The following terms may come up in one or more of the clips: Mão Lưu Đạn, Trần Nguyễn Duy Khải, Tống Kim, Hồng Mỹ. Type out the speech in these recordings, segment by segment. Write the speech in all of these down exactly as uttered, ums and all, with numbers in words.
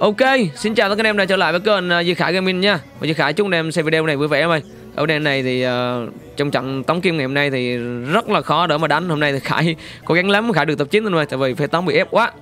Ok, xin chào tất cả anh em đã trở lại với kênh Duy Khải Gaming nha. Và Duy Khải chúc anh em xem video này vui vẻ em ơi. Ở đêm này thì uh, trong trận Tống Kim ngày hôm nay thì rất là khó để mà đánh. Hôm nay thì Khải cố gắng lắm, Khải được tập chín thôi, tại vì phe Tống bị ép quá.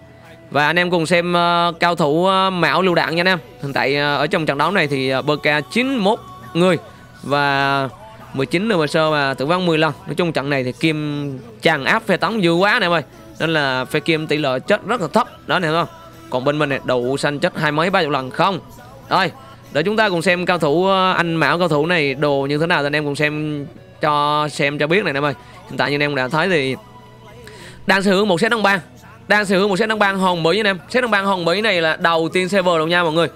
Và anh em cùng xem uh, cao thủ uh, Mão Lưu Đạn nha anh em. Hiện tại uh, ở trong trận đấu này thì uh, bê ca chín mươi mốt người và mười chín người sơ và tử vong mười lần. Nói chung trận này thì Kim tràn áp phe Tống dữ quá anh em ơi. Nên là phe Kim tỷ lệ chết rất là thấp. Đó này không? Còn bên mình này đậu xanh chết hai mấy ba chục lần không. Rồi, để chúng ta cùng xem cao thủ anh Mão cao thủ này đồ như thế nào thì anh em cùng xem cho xem cho biết này em ơi. Hiện tại như anh em đã thấy thì đang sở hữu một set đăng bang, đang sở hữu một set đăng bang hồng mỹ anh em. Set đăng bang hồng mỹ này là đầu tiên server luôn nha mọi người.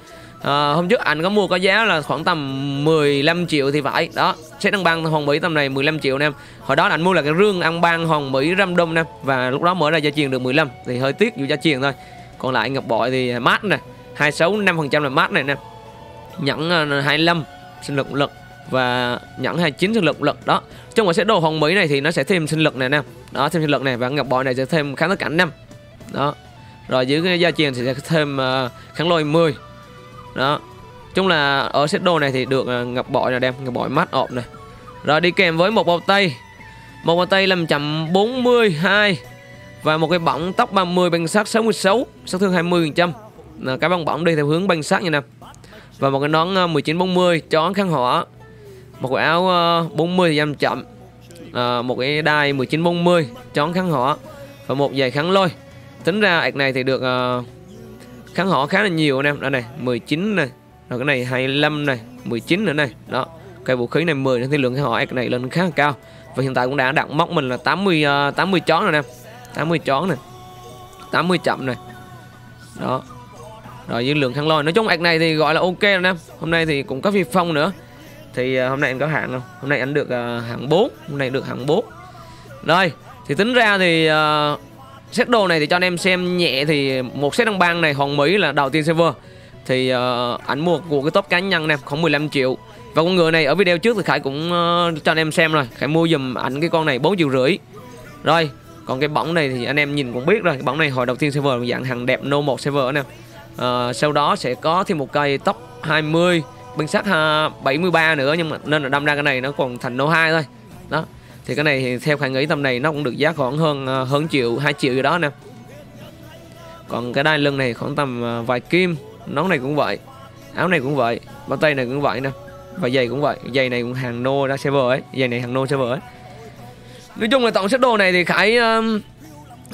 À, hôm trước anh có mua có giá là khoảng tầm mười lăm triệu thì phải. Đó, set đăng bang hồng mỹ tầm này mười lăm triệu anh em. Hồi đó là anh mua là cái rương ăn bang hồng mỹ random anh em và lúc đó mở ra gia truyền được mười lăm thì hơi tiếc dù gia truyền thôi. Còn lại ngọc bội thì mát này, hai mươi sáu phẩy năm phần trăm là mát này nè. Nhẫn hai mươi lăm sinh lực lực và nhẫn hai mươi chín sinh lực lực đó. Trong cái set đồ hồng mỹ này thì nó sẽ thêm sinh lực này nè. Đó, thêm sinh lực này và ngọc bội này sẽ thêm kháng tất cảnh năm. Đó. Rồi dưới cái gia truyền thì sẽ thêm kháng lôi mười. Đó. Chung là ở set đồ này thì được ngọc bội là đem ngọc bội mát ộp này. Rồi đi kèm với một bao tay. Một bao tay năm trăm bốn mươi hai và một cái bỏng tóc ba mươi, băng sát sáu mươi sáu, sát thương hai mươi phần trăm. Cái băng bỏng đi theo hướng băng sát như nè. Và một cái nón mười chín bốn mươi chó kháng hỏa. Một cái áo bốn mươi thì giảm chậm. À, một cái đai mười chín bốn mươi chó kháng hỏa và một giày kháng lôi. Tính ra ạc này thì được uh, kháng hỏa khá là nhiều anh em. Đó này, mười chín này, rồi cái này hai mươi lăm này, mười chín nữa này. Đó. Cái vũ khí này mười nữa thì lượng kháng hỏa ạc này lên khá là cao. Và hiện tại cũng đã đặt móc mình là tám mươi chó rồi nè. tám mươi chón này, tám mươi chậm này. Đó. Rồi với lượng kháng lôi. Nói chung ạc này thì gọi là ok rồi em. Hôm nay thì cũng có phi phong nữa. Thì hôm nay anh có hạng không? Hôm nay anh được hạng bốn. Hôm nay được hạng bốn. Rồi. Thì tính ra thì uh, set đồ này thì cho anh em xem nhẹ. Thì một set đăng bang này hòn mỹ là đầu tiên server. Thì uh, ảnh mua của cái top cá nhân em khoảng mười lăm triệu. Và con ngựa này ở video trước thì Khải cũng uh, cho anh em xem rồi. Khải mua dùm ảnh cái con này bốn triệu rưỡi. Rồi. Còn cái bóng này thì anh em nhìn cũng biết rồi. Cái bóng này hồi đầu tiên server dạng hàng đẹp no một server anh em. À, sau đó sẽ có thêm một cây tóc hai mươi, bên sát bảy mươi ba nữa, nhưng mà nên là đâm ra cái này nó còn thành no hai thôi. Đó. Thì cái này thì theo Khải nghĩ tầm này nó cũng được giá khoảng hơn hơn triệu, hai triệu gì đó anh em. Còn cái đai lưng này khoảng tầm vài kim, nón này cũng vậy, áo này cũng vậy, bao tay này cũng vậy nè. Và giày cũng vậy, giày này cũng hàng no ra server ấy, giày này hàng no server ấy. Nói chung là tổng set đồ này thì Khải um,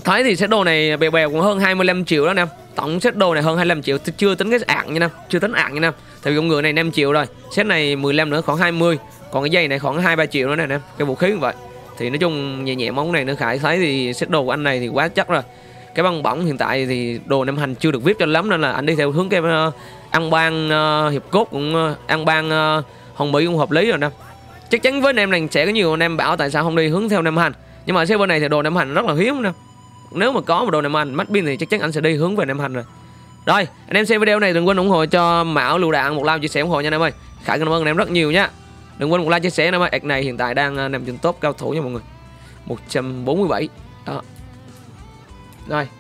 thấy thì set đồ này bèo bèo cũng hơn hai mươi lăm triệu đó anh em. Tổng set đồ này hơn hai mươi lăm triệu, chưa tính cái ạc nha anh, chưa tính ạc nha anh. Tại vì con ngựa này năm triệu rồi, set này mười lăm nữa khoảng hai mươi, còn cái dây này khoảng hai ba triệu nữa nè anh em. Cái vũ khí cũng vậy. Thì nói chung nhẹ nhẹ món này nữa, Khải thấy thì set đồ của anh này thì quá chắc rồi. Cái băng bỏng hiện tại thì đồ năm hành chưa được viết cho lắm nên là anh đi theo hướng cái uh, ăn ban uh, hiệp cốt cũng uh, ăn ban uh, hồng mỹ cũng hợp lý rồi nè. Chắc chắn với anh em này sẽ có nhiều anh em bảo tại sao không đi hướng theo nam hành. Nhưng mà server này thì đồ nam hành rất là hiếm nè. Nếu mà có một đồ nam hành mắt pin thì chắc chắn anh sẽ đi hướng về nam hành rồi. Rồi, anh em xem video này đừng quên ủng hộ cho Mão Lưu Đạn một like chia sẻ ủng hộ nha anh em ơi. Khải cảm ơn anh em rất nhiều nha. Đừng quên một like chia sẻ anh em ơi. Ạc này hiện tại đang nằm trên top cao thủ nha mọi người. một trăm bốn mươi bảy. Đó. Rồi.